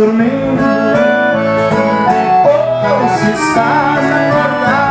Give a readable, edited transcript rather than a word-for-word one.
dormir. Oh, se estás acordado.